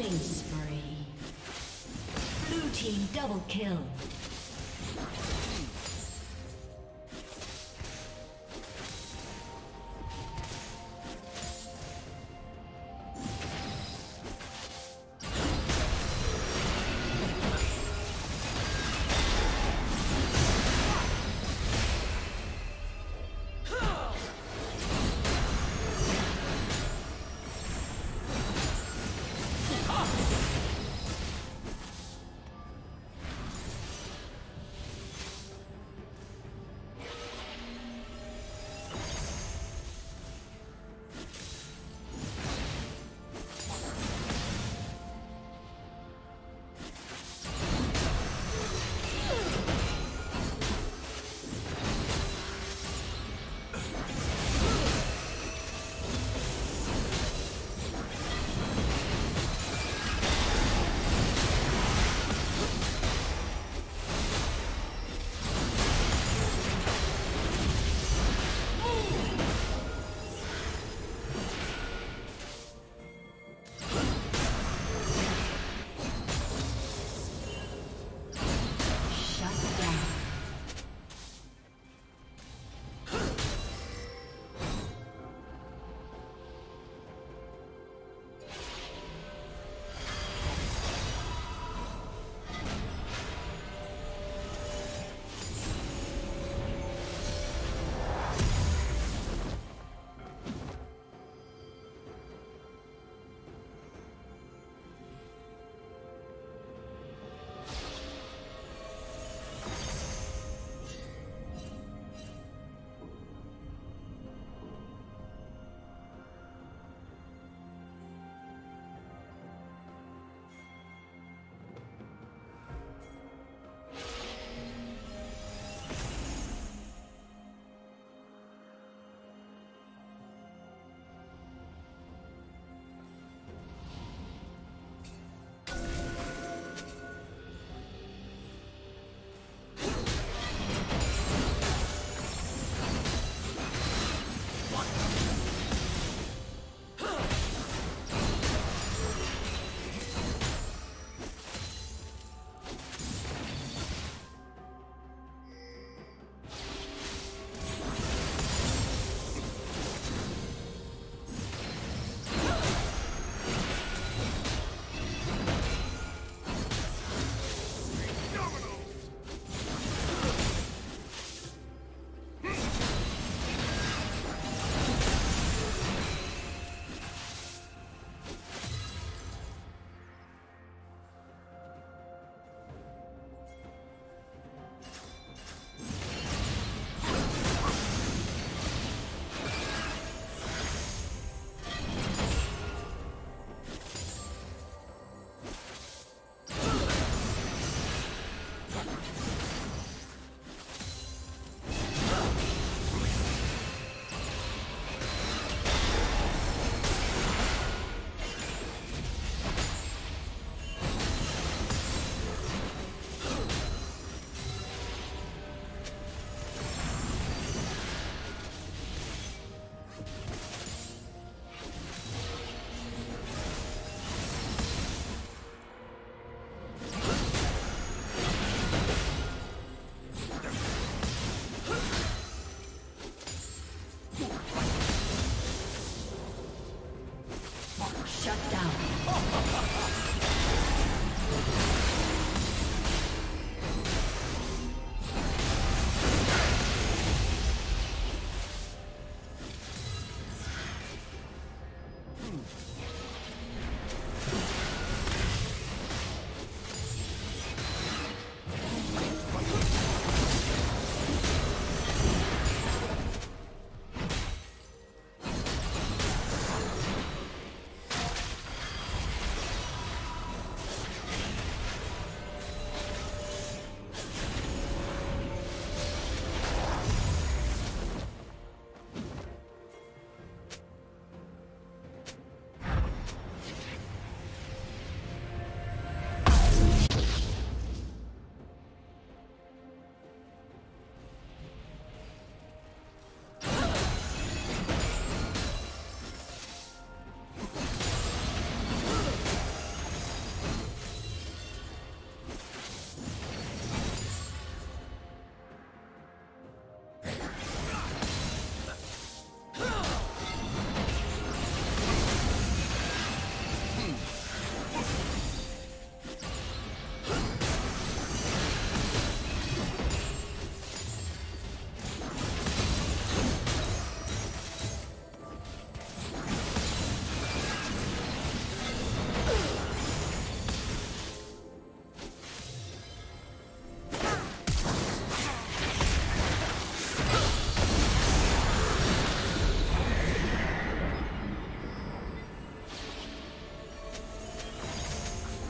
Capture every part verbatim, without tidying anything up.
Killing spree. Blue team double kill.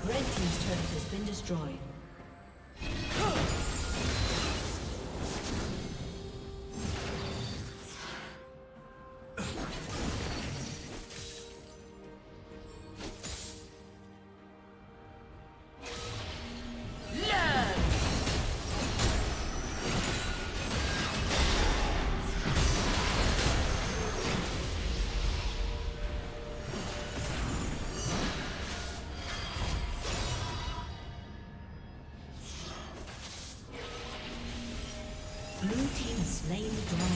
Red team's turret has been destroyed. Slain the dragon.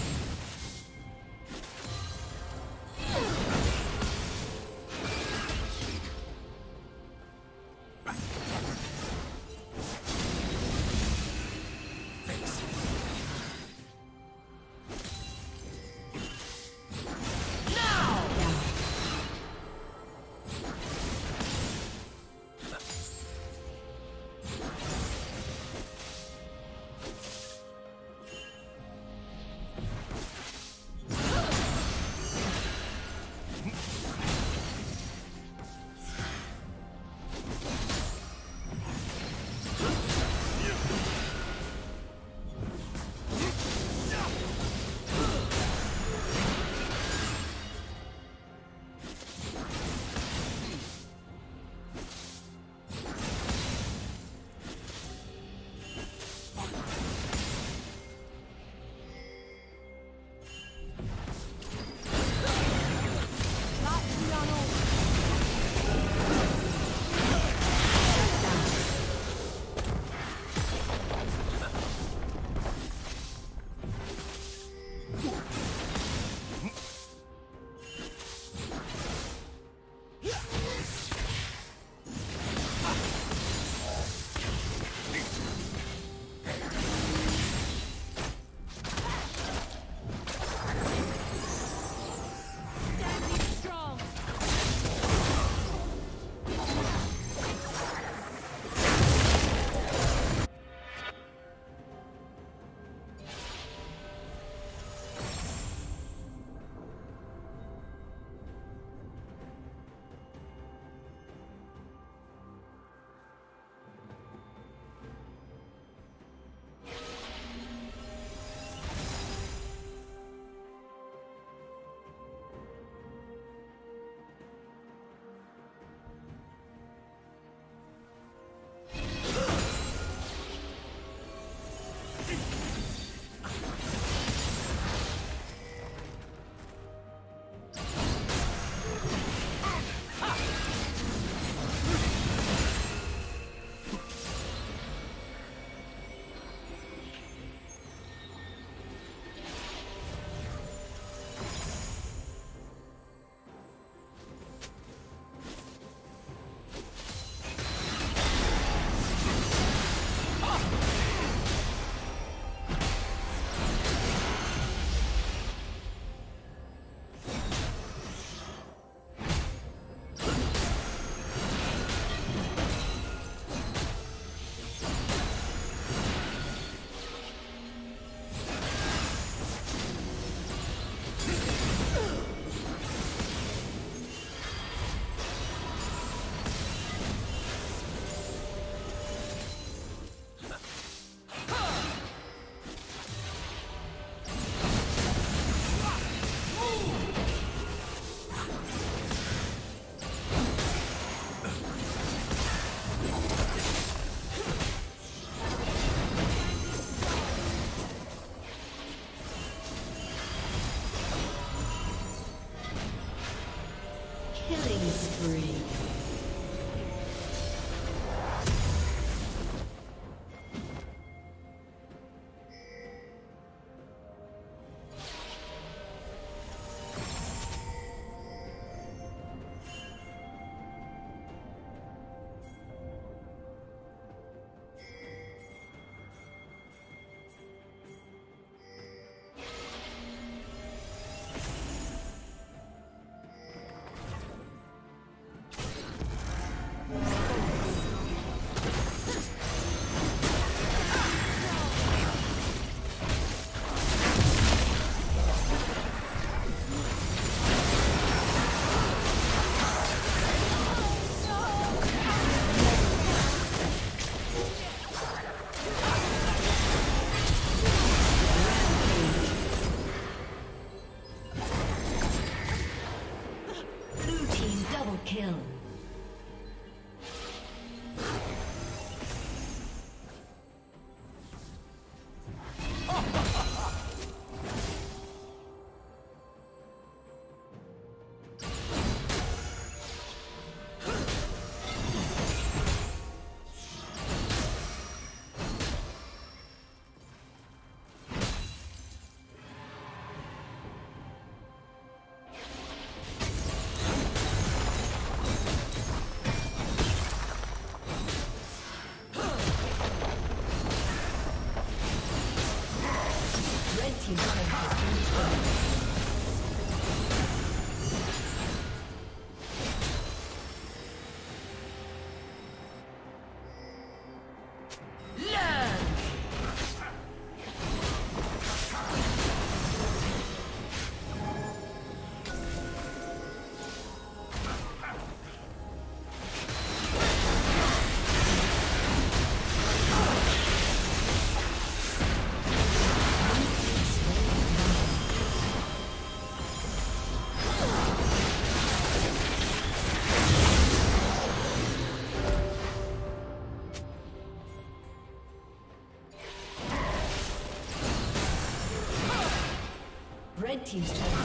Red team's turret has been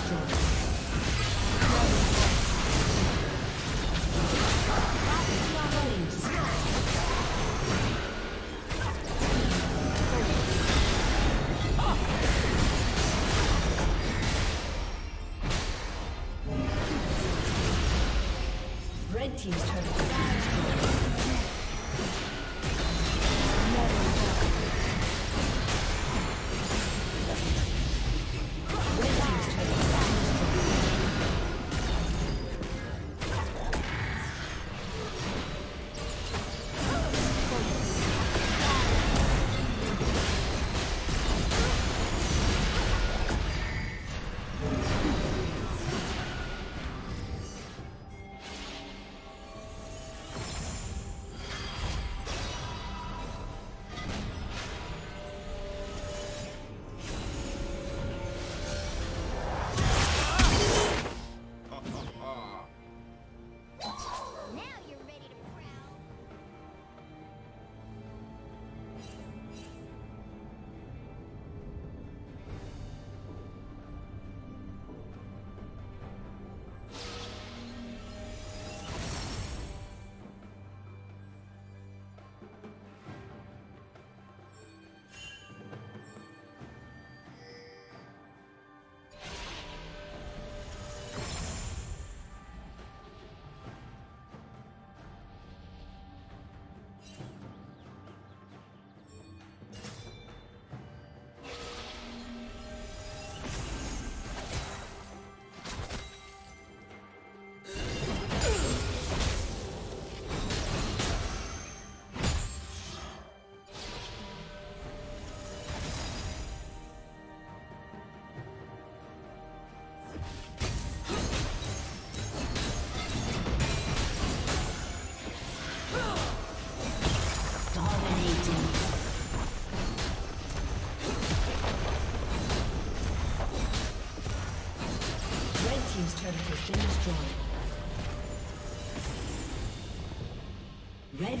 destroyed. Team's turn to Red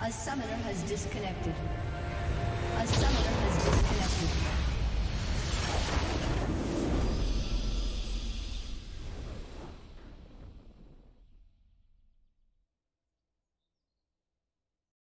A summoner has disconnected. A summoner has disconnected.